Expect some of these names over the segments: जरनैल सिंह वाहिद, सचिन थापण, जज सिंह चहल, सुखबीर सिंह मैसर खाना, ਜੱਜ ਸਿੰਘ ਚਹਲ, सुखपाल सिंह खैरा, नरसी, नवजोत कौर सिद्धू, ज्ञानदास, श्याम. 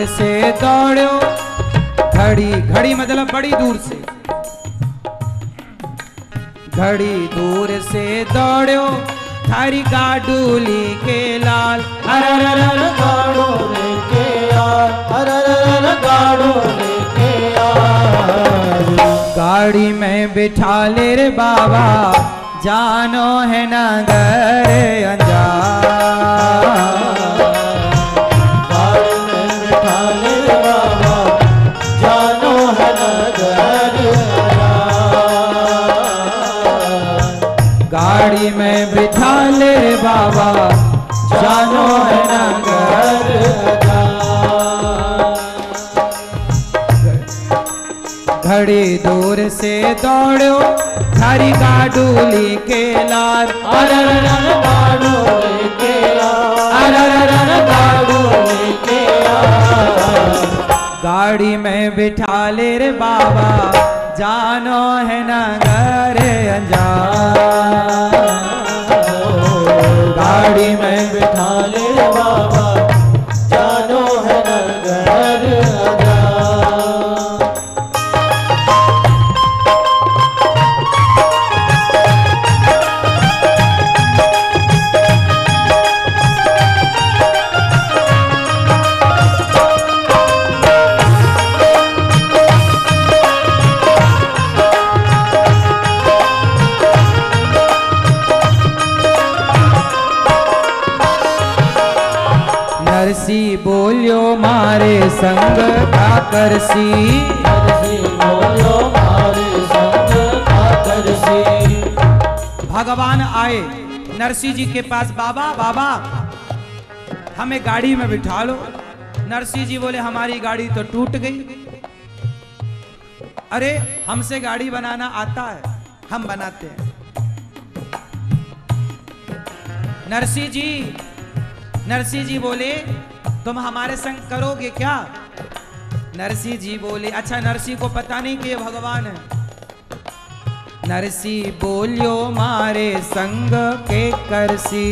घर से दौड़ो घड़ी घड़ी मतलब बड़ी दूर से, घड़ी दूर से दौड़ो थारी गाडूली के लाल, हर हर हर गाडूली के लाल, हर हर गाडूली के लाल। गाड़ी में बिठा ले रे बाबा जानो है नगर अंजान, गाड़ी में बिठा ले बाबा जानो है नगर अंजान, गाड़ी में बिठा ले बाबा जानो है नगर अंजान। घड़ी दूर से दौड़ो थारी गाडूली के लाल, अर रन गाडूली के लाल, अर रन गाडूली के लाल। गाड़ी में बिठा ले रे बाबा जानो है नगर अंजान, गाड़ी में बिठा ले रे बाबा जानो है नगर अंजान। नरसी बोलियो मारे संग का करसी, नरसी बोलियो मारे संग का करसी। भगवान आए नरसी जी के पास, बाबा बाबा हमें गाड़ी में बिठा लो। नरसी जी बोले हमारी गाड़ी तो टूट गई, अरे हमसे गाड़ी बनाना आता है, हम बनाते हैं। नरसी जी बोले तुम हमारे संग करोगे क्या? नरसी जी बोले, अच्छा नरसी को पता नहीं कि ये भगवान है। नरसी बोलियो मारे संग के करसी,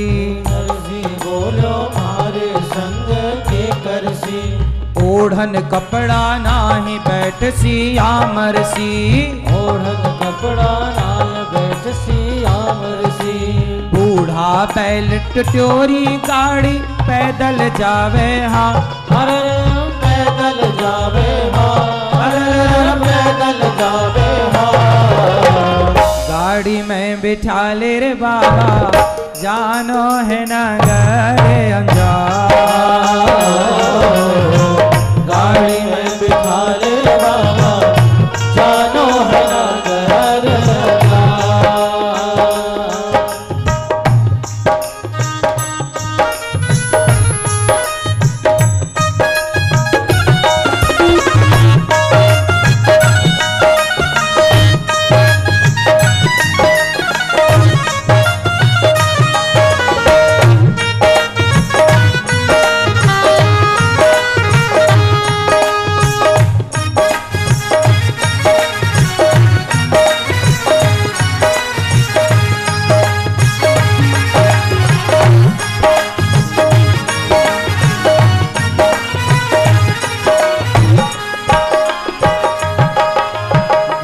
नरसी बोलियो मारे संग के करसी। ओढ़न कपड़ा नाही बैठसी आमरसी, ओढ़न कपड़ा नाही बैठसी आमरसी। बूढ़ा पैलट ट्योरी गाड़ी पैदल जावे हा, हर पैदल जावे हा, हर पैदल जावे हा। गाड़ी में बिठा ले रे बाबा जानो है नगर अंजान, गाड़ी में बिठा ले रे बाबा जानो है नगर अंजान।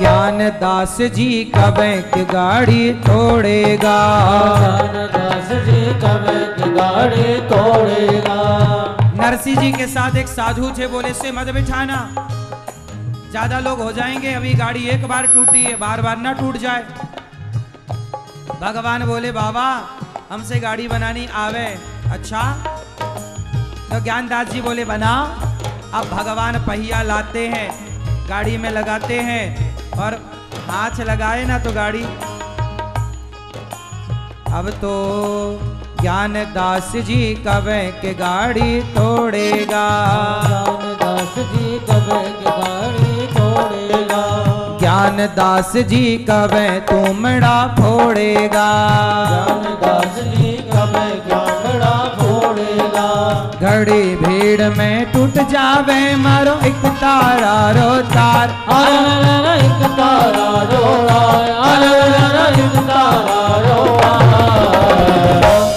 ज्ञानदास जी कबैक गाड़ी तोड़ेगा, ज्ञानदास जी कबैक गाड़ी तोड़ेगा। नरसी जी के साथ एक साधु थे, बोले से मत बिठाना, ज्यादा लोग हो जाएंगे, अभी गाड़ी एक बार टूटी है, बार बार ना टूट जाए। भगवान बोले बाबा हमसे गाड़ी बनानी आवे। अच्छा, तो ज्ञानदास जी बोले बनाओ। अब भगवान पहिया लाते हैं, गाड़ी में लगाते हैं और हाथ लगाए ना तो गाड़ी। अब तो ज्ञानदास जी कबे के गाड़ी तोड़ेगा, ज्ञानदास जी कबे के गाड़ी तोड़ेगा। ज्ञानदास जी कबे तुमड़ा फोड़ेगा, ज्ञानदास जी कबे तुमड़ा फोड़ेगा। घड़ी भीड़ में टूट जावे मारो एक तारा रो तार, एक तारा रो एक तारा रो।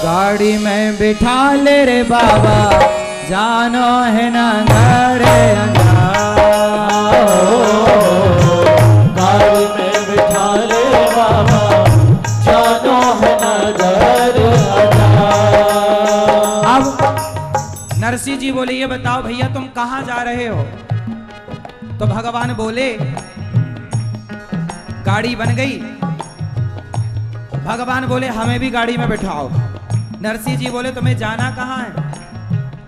गाड़ी में बिठा ले रे बाबा जानो है ना घर नरसी जी बोले ये बताओ भैया तुम कहां जा रहे हो। तो भगवान बोले गाड़ी बन गई। भगवान बोले हमें भी गाड़ी में बिठाओ। नरसी जी बोले तुम्हें जाना कहां है।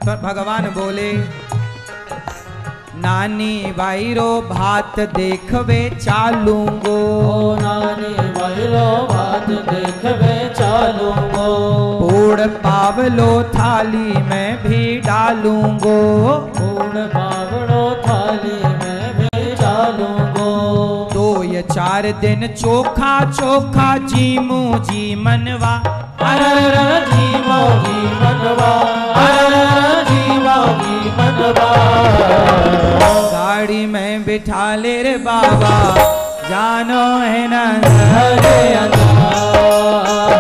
तो भगवान बोले नानी बाईरो भात देखवे चालूंगो। नानी बाईरो भात देखवे चालूंगो। पूर्ण पावलो थाली में भी डालूंगो। पूर्ण पावलो थाली में भी डालूंगो। दो या चार दिन चोखा चोखा जीमू जी मनवा। अरर जीमो जी मनवा। अरर जीमो जी मनवा। गाड़ी में बिठा ले रे बाबा जानो है ना घरे अंगार।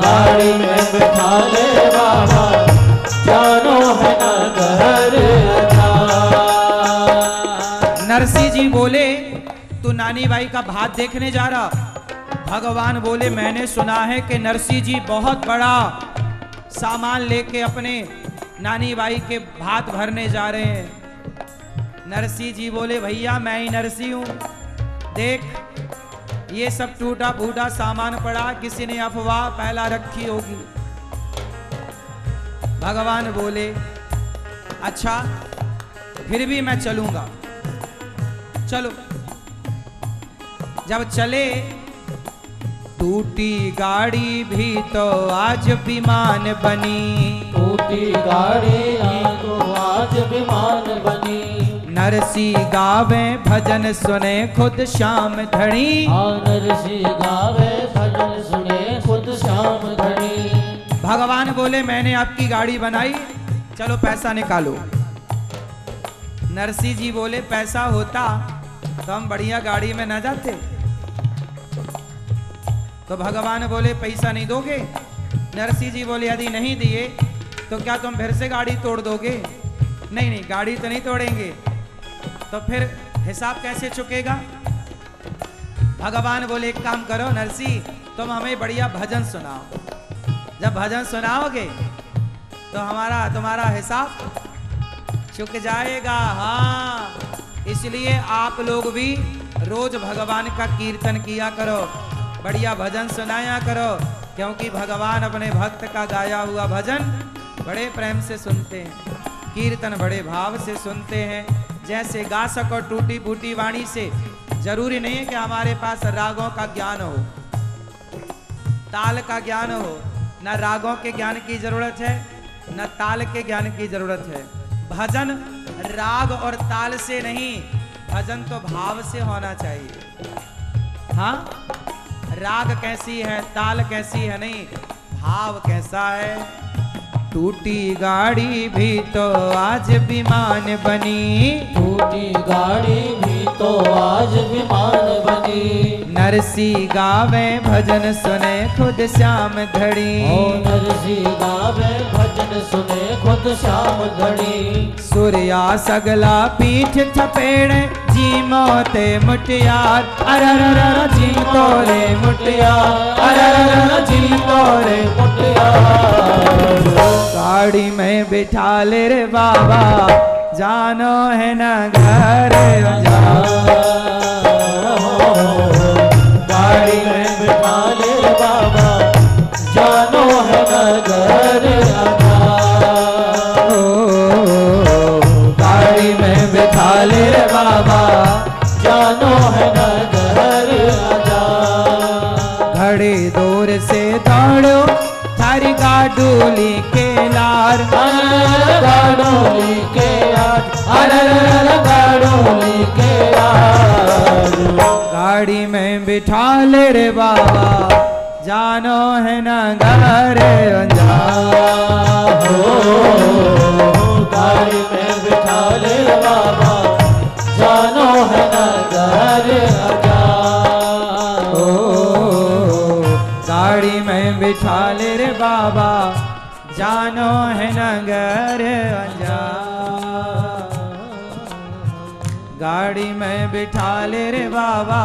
गाड़ी में बिठा ले बाबा जानो है ना घरे अंगार। नरसी जी बोले तू नानी बाई का भात देखने जा रहा। भगवान बोले मैंने सुना है कि नरसी जी बहुत बड़ा सामान लेके अपने नानी बाई के भात भरने जा रहे हैं। नरसी जी बोले भैया मैं ही नरसी हूँ। देख ये सब टूटा फूटा सामान पड़ा, किसी ने अफवाह फैला रखी होगी। भगवान बोले अच्छा फिर भी मैं चलूँगा। चलो जब चले टूटी गाड़ी भी तो आज विमान बनी। गाड़ी तो आज विमान बनी। नरसी गावे भजन सुने खुद श्याम धणी। नरसी गावे भजन सुने खुद श्याम धणी। भगवान बोले मैंने आपकी गाड़ी बनाई, चलो पैसा निकालो। नरसी जी बोले पैसा होता तो हम बढ़िया गाड़ी में न जाते। तो भगवान बोले पैसा नहीं दोगे। नरसी जी बोले यदि नहीं दिए तो क्या तुम फिर से गाड़ी तोड़ दोगे। नहीं नहीं गाड़ी तो नहीं तोड़ेंगे। तो फिर हिसाब कैसे चुकेगा। भगवान बोले एक काम करो नरसी तुम हमें बढ़िया भजन सुनाओ। जब भजन सुनाओगे तो हमारा तुम्हारा हिसाब चुक जाएगा। हाँ इसलिए आप लोग भी रोज भगवान का कीर्तन किया करो, बढ़िया भजन सुनाया करो, क्योंकि भगवान अपने भक्त का गाया हुआ भजन बड़े प्रेम से सुनते हैं, कीर्तन बड़े भाव से सुनते हैं। जैसे गा सको टूटी फूटी वाणी से, जरूरी नहीं है कि हमारे पास रागों का ज्ञान हो, ताल का ज्ञान हो। न रागों के ज्ञान की जरूरत है न ताल के ज्ञान की जरूरत है। भजन राग और ताल से नहीं, भजन तो भाव से होना चाहिए। हाँ राग कैसी है ताल कैसी है नहीं, भाव कैसा है। टूटी गाड़ी भी तो आज विमान बनी। टूटी गाड़ी भी तो आज विमान बनी। नरसी गावे भजन सुने खुद श्याम धड़ी। नरसी गावे भजन सुने खुद श्याम धड़ी। सूर्या सगला पीठ थपेड़े जीमो ते मुटियार। अरररर जीम तोरे मुटियार। अरररर जीम तोरे मुटियार। गाड़ी में बिठा ले रे बाबा जानो है ना घर अंजार। गाड़ी में बिठा ले रे बाबा जानो है ना घर अंजार। गाड़ी में बिठा ले रे बाबा जानो है ना घर अंजार। घड़ी दूर से दौड़ो थारी गाडूली के लार। गाडूली के लार। अरे गाडूली के लार। गाड़ी में बिठा ले रे बाबा जानो है ना घरे अंजार। गाड़ी में बिठा ले बाबा जानो है ना घरे अंजार। गाड़ी में बिठा ले रे बाबा जानो है नगर अंजान, गाड़ी में बिठा ले रे बाबा,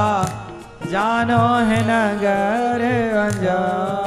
जानो है नगर अंजान।